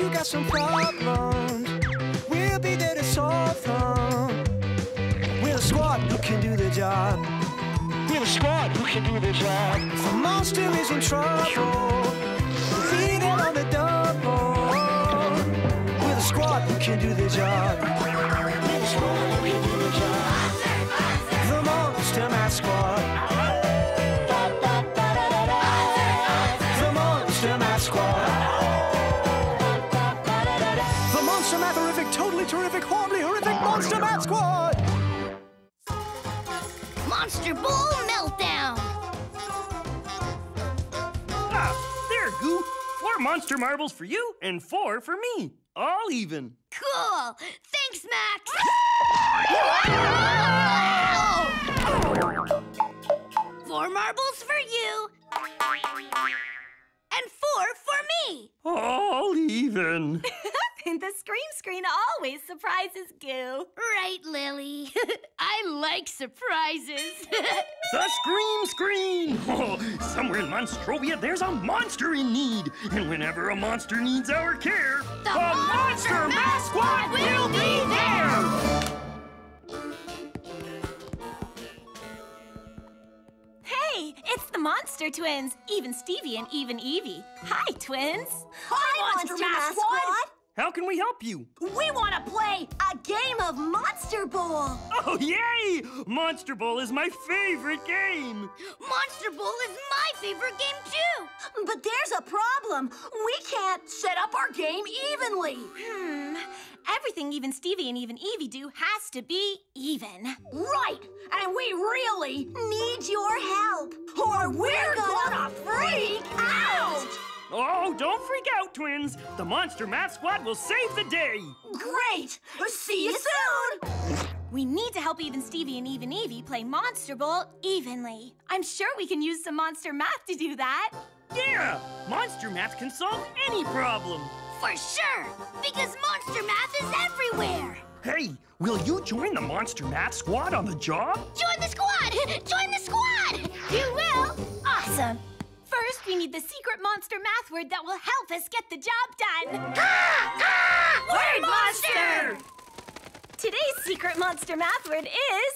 you got some problems, we'll be there to solve them. We're the squad who can do the job. We're the squad who can do the job. The monster is in trouble, we'll be there on the double. We're the squad who can do the job. We're the squad who can do the job. The Monster Math Squad. Terrific, horribly horrific Monster Math Squad! Monster Ball Meltdown! Ah, there, Goo! 4 monster marbles for you and 4 for me. All even. Cool! Thanks, Max! 4 marbles for you and 4 for me. All even. The Scream Screen always surprises Goo. Right, Lily. I like surprises. The Scream Screen! Oh, somewhere in Monstrovia, there's a monster in need. And whenever a monster needs our care, the Monster Math Squad will be there! Hey, it's the Monster Twins, Even Stevie and Even Evie. Hi, twins. Hi, Monster Math Squad! How can we help you? We want to play a game of Monster Bowl! Oh, yay! Monster Bowl is my favorite game! Monster Bowl is my favorite game, too! But there's a problem. We can't set up our game evenly. Everything Even Stevie and Even Evie do has to be even. Right! And we really need your help, or we're gonna freak out! Oh, don't freak out, twins! The Monster Math Squad will save the day! Great! See you soon! We need to help Even Stevie and Even Evie play Monster Bowl evenly. I'm sure we can use some Monster Math to do that. Yeah! Monster Math can solve any problem! For sure! Because Monster Math is everywhere! Hey, will you join the Monster Math Squad on the job? Join the squad! Join the squad! You will! Awesome! First, we need the secret monster math word that will help us get the job done. Word monster! Today's secret monster math word is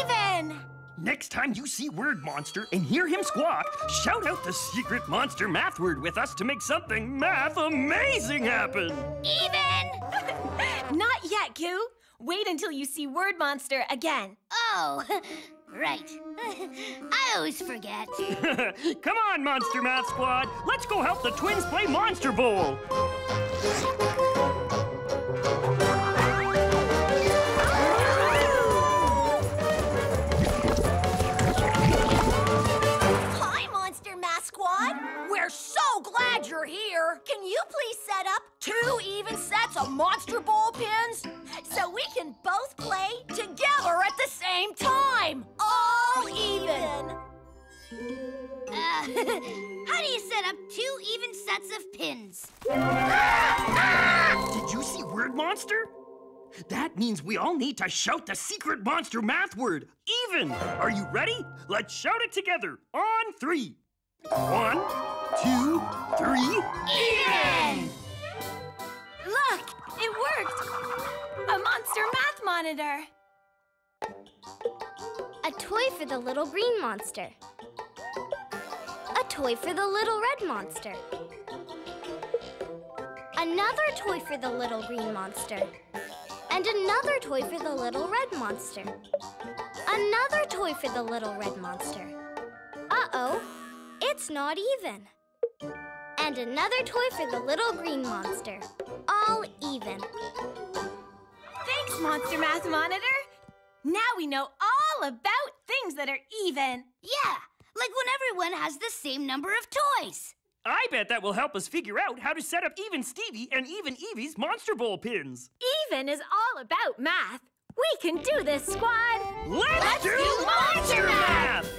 even. Next time you see word monster and hear him squawk, shout out the secret monster math word with us to make something math amazing happen. Even! Not yet, Goo. Wait until you see word monster again. Oh. Right. I always forget. Come on, Monster Math Squad. Let's go help the twins play Monster Bowl. Hi, Monster Math Squad. We're so glad you're here. Can you please set up 2 even sets of Monster Bowl pins so we can both play together at the same time? All even. How do you set up 2 even sets of pins? Did you see word monster? That means we all need to shout the secret monster math word, even. Are you ready? Let's shout it together on 3. 1, 2, 3. Even! Look, it worked. A monster math monitor. A toy for the little green monster. A toy for the little red monster. Another toy for the little green monster. And another toy for the little red monster. Another toy for the little red monster. Uh-oh, it's not even. And another toy for the little green monster. All even. Thanks, Monster Math Monitor. Now we know all about things that are even. Yeah, like when everyone has the same number of toys. I bet that will help us figure out how to set up Even Stevie and Even Evie's Monster Bowl pins. Even is all about math. We can do this, squad. Let's do Monster Math!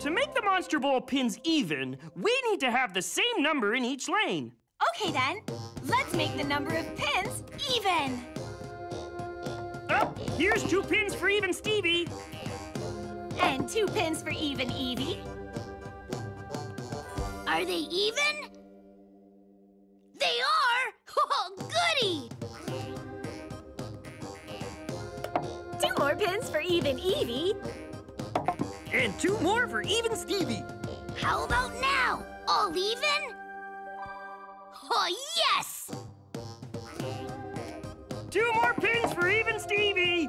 To make the Monster Bowl pins even, we need to have the same number in each lane. Okay then, let's make the number of pins even. Oh, here's 2 pins for Even Stevie. And 2 pins for Even Evie. Are they even? Even Evie. And two more for Even Stevie. How about now? All even? Oh, yes! Two more pins for Even Stevie.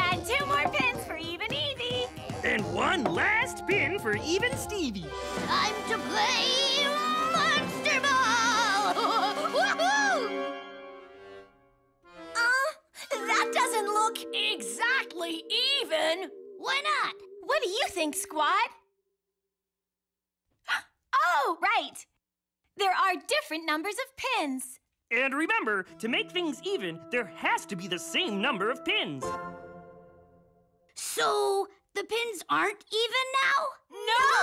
And two more pins for Even Evie. And one last pin for Even Stevie. Time to play Monster Ball! Woohoo! That doesn't look exactly even. Why not? What do you think, Squad? Oh, right. There are different numbers of pins. And remember, to make things even, there has to be the same number of pins. So, the pins aren't even now? No!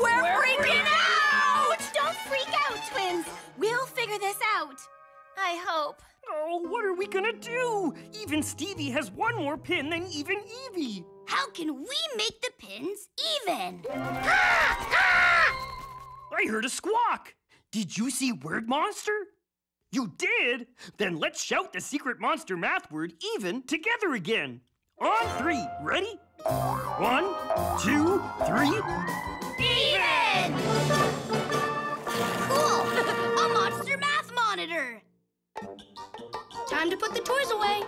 We're freaking out! Don't freak out, twins. We'll figure this out. I hope. Oh, what are we gonna do? Even Stevie has one more pin than Even Evie. How can we make the pins even? I heard a squawk. Did you see Word Monster? You did? Then let's shout the secret monster math word even together again. On three, ready? 1, 2, 3. Even! Cool! A monster math monitor! Time to put the toys away.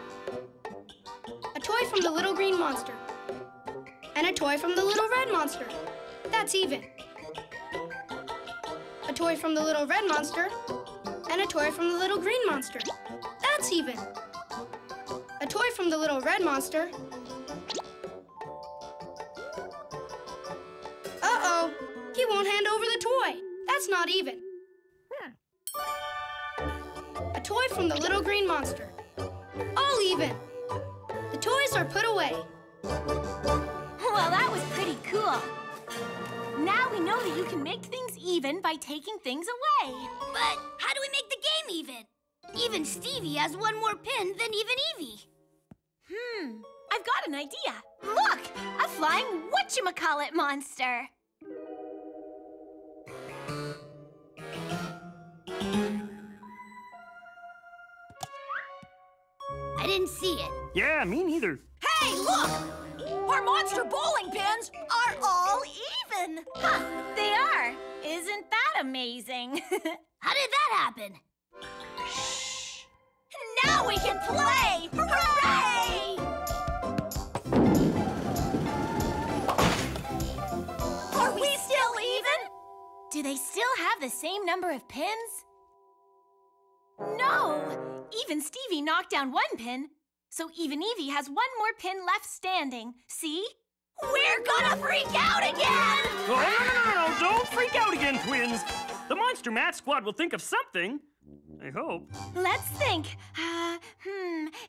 A toy from the little green monster. And a toy from the little red monster. That's even. A toy from the little red monster. And a toy from the little green monster. That's even. A toy from the little red monster. Uh-oh. He won't hand over the toy. That's not even. A toy from the little green monster. All even. The toys are put away. Well, that was pretty cool. Now we know that you can make things even by taking things away. But how do we make the game even? Even Stevie has one more pin than Even Evie. I've got an idea. Look, a flying whatchamacallit monster. I didn't see it. Yeah, me neither. Hey, look! Our monster bowling pins are all even! Huh, they are. Isn't that amazing? How did that happen? Shh! Now we can play! Hooray! Are we still even? Do they still have the same number of pins? No! Even Stevie knocked down one pin, so Even Evie has one more pin left standing. See? We're gonna freak out again! No, don't freak out again, twins! The Monster Math Squad will think of something, I hope. Let's think.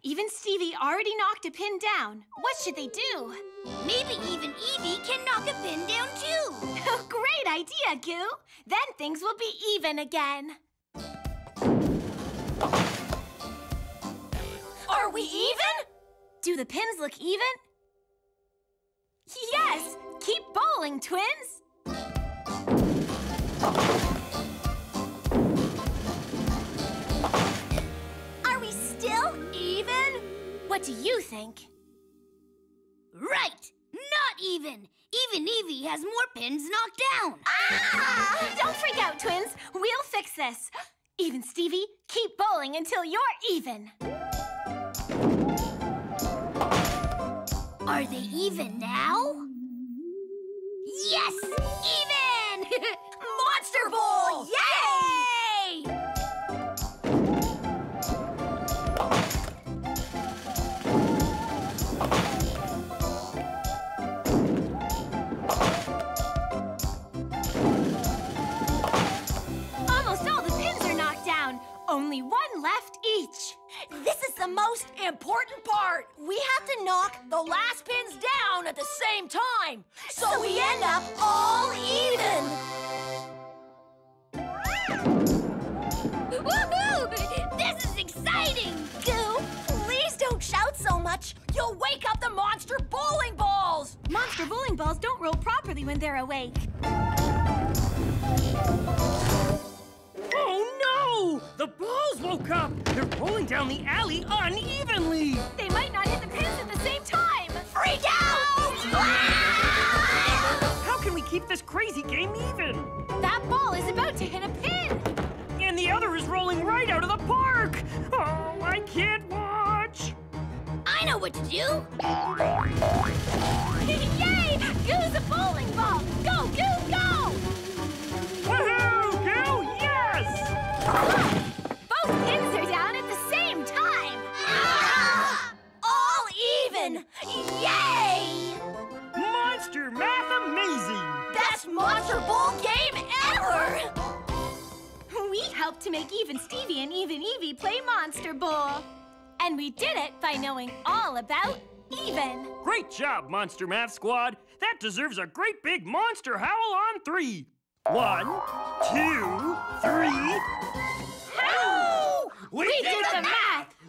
Even Stevie already knocked a pin down. What should they do? Maybe Even Evie can knock a pin down, too. Great idea, Goo! Then things will be even again. Are we even? Do the pins look even? Yes! Keep bowling, twins! Are we still even? What do you think? Right! Not even! Even Evie has more pins knocked down! Ah! Don't freak out, twins! We'll fix this! Even Stevie, keep bowling until you're even! Are they even now? Yes! Even! Monster Bowl! Yay! Almost all the pins are knocked down. Only one left each. This is the most important part. We have to knock the last pins down at the same time. So we end up all even. Woohoo! This is exciting. Goo, please don't shout so much. You'll wake up the monster bowling balls. Monster bowling balls don't roll properly when they're awake. Oh, no! The balls woke up! They're rolling down the alley unevenly! They might not hit the pins at the same time! Freak me down! How can we keep this crazy game even? That ball is about to hit a pin! And the other is rolling right out of the park! Oh, I can't watch! I know what to do! Yay! Goo's a bowling ball! Go, Goo, go! Woohoo, Goo! Yes! Yay! Monster Math Amazing! Best Monster Bowl game ever! We helped to make Even Stevie and Even Evie play Monster Bowl. And we did it by knowing all about even. Great job, Monster Math Squad. That deserves a great big monster howl on 3. 1, 2, 3. Howl! We did the math!